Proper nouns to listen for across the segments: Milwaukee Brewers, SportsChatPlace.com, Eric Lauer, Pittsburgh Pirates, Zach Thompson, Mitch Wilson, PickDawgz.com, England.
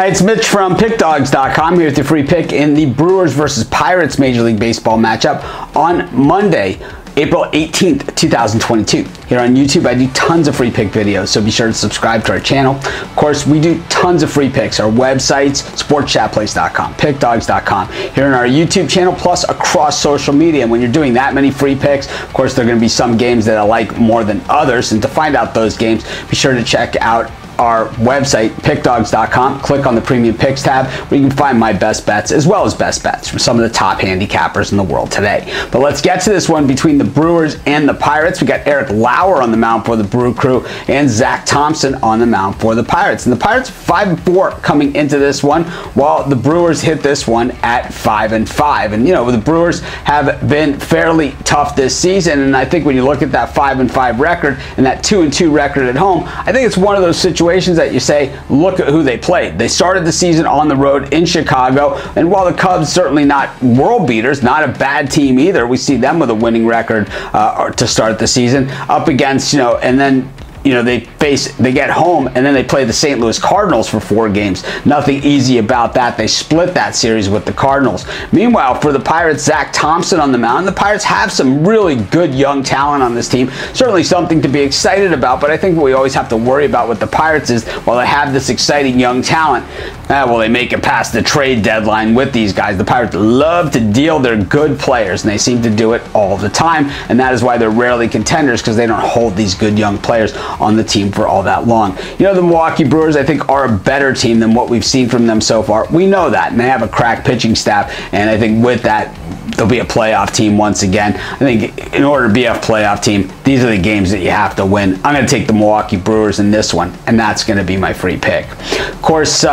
Hi, it's Mitch from PickDawgz.com here with your free pick in the Brewers versus Pirates Major League Baseball matchup on Monday, April 18th, 2022. Here on YouTube, I do tons of free pick videos, so be sure to subscribe to our channel. Of course, we do tons of free picks. Our websites, SportsChatPlace.com, PickDawgz.com, here on our YouTube channel, plus across social media. And when you're doing that many free picks, of course, there are going to be some games that I like more than others. And to find out those games, be sure to check out our website, PickDawgz.com. Click on the Premium Picks tab where you can find my best bets as well as best bets from some of the top handicappers in the world today. But let's get to this one between the Brewers and the Pirates. We got Eric Lauer on the mound for the Brew Crew and Zach Thompson on the mound for the Pirates. And the Pirates 5-4 coming into this one, while the Brewers hit this one at 5-5. And you know, the Brewers have been fairly tough this season, and I think when you look at that 5-5 record and that 2-2 record at home, I think it's one of those situations that you say, look at who they played. They started the season on the road in Chicago, and while the Cubs certainly not world beaters, not a bad team either, we see them with a winning record to start the season up against, and then they get home, and then they play the St. Louis Cardinals for 4 games. Nothing easy about that. They split that series with the Cardinals. Meanwhile, for the Pirates, Zach Thompson on the mound. The Pirates have some really good young talent on this team. Certainly something to be excited about, but I think what we always have to worry about with the Pirates is, while they have this exciting young talent, will they make it past the trade deadline with these guys? The Pirates love to deal their good players, and they seem to do it all the time, and that is why they're rarely contenders, because they don't hold these good young players on the team for all that long. The Milwaukee Brewers, I think, are a better team than what we've seen from them so far. We know that, and they have a crack pitching staff, and I think with that, they'll be a playoff team once again. I think in order to be a playoff team, these are the games that you have to win. I'm going to take the Milwaukee Brewers in this one, and that's going to be my free pick. Of course,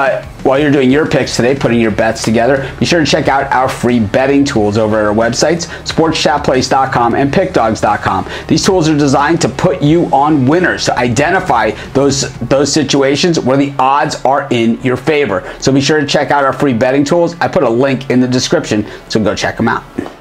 while you're doing your picks today, putting your bets together, be sure to check out our free betting tools over at our websites, SportsChatPlace.com and PickDawgz.com. These tools are designed to put you on winners, to identify those situations where the odds are in your favor. So be sure to check out our free betting tools. I put a link in the description, so go check them out.